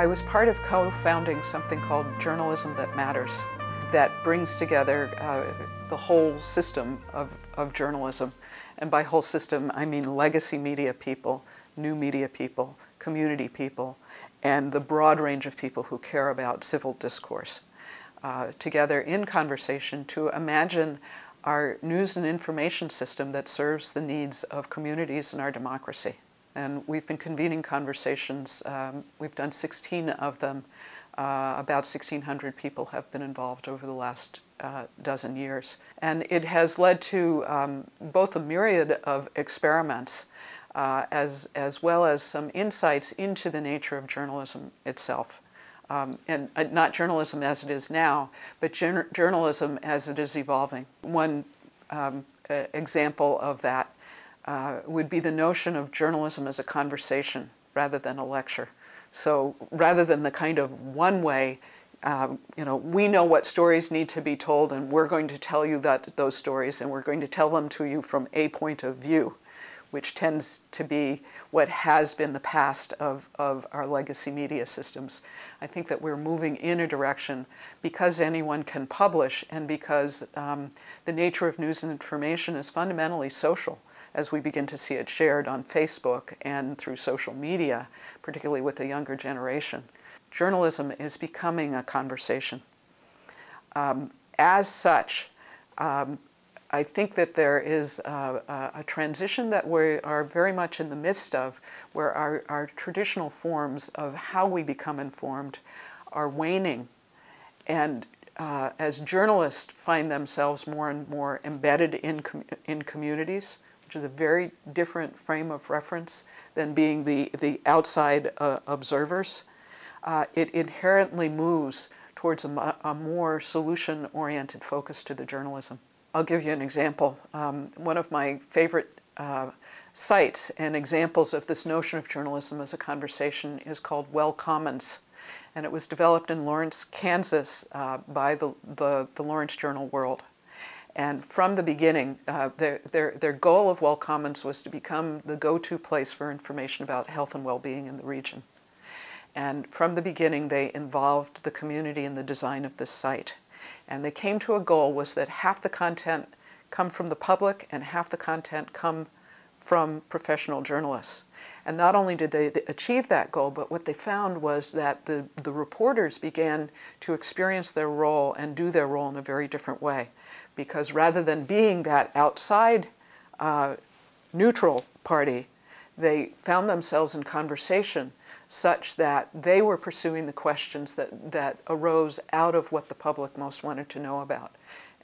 I was part of co-founding something called Journalism That Matters, that brings together the whole system of journalism. And by whole system, I mean legacy media people, new media people, community people, and the broad range of people who care about civil discourse together in conversation to imagine our news and information system that serves the needs of communities and our democracy. And we've been convening conversations. We've done 16 of them. About 1,600 people have been involved over the last dozen years. And it has led to both a myriad of experiments as well as some insights into the nature of journalism itself. And not journalism as it is now, but journalism as it is evolving. One example of that would be the notion of journalism as a conversation rather than a lecture. So rather than the kind of one-way, you know, we know what stories need to be told and we're going to tell you that those stories and we're going to tell them to you from a point of view, which tends to be what has been the past of our legacy media systems. I think that we're moving in a direction because anyone can publish and because the nature of news and information is fundamentally social. As we begin to see it shared on Facebook and through social media, particularly with the younger generation, journalism is becoming a conversation. As such, I think that there is a transition that we are very much in the midst of, where our traditional forms of how we become informed are waning. And as journalists find themselves more and more embedded in communities, which is a very different frame of reference than being the outside observers, it inherently moves towards a more solution-oriented focus to the journalism. I'll give you an example. One of my favorite sites and examples of this notion of journalism as a conversation is called Well Commons. And it was developed in Lawrence, Kansas by the Lawrence Journal World. And from the beginning, their goal of Well Commons was to become the go-to place for information about health and well-being in the region. And from the beginning, they involved the community in the design of this site. And they came to a goal was that half the content come from the public and half the content come from professional journalists. And not only did they achieve that goal, but what they found was that the reporters began to experience their role and do their role in a very different way. Because rather than being that outside neutral party, they found themselves in conversation such that they were pursuing the questions that arose out of what the public most wanted to know about.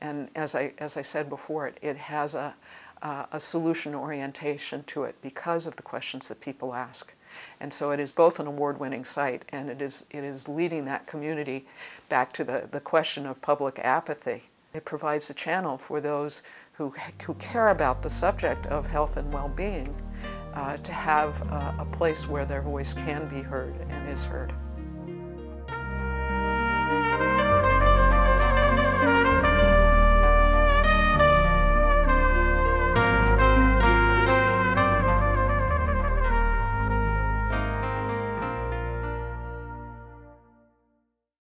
And as I said before, it has a solution orientation to it because of the questions that people ask. And so it is both an award-winning site and it is leading that community back to the question of public apathy. It provides a channel for those who care about the subject of health and well-being to have a place where their voice can be heard and is heard.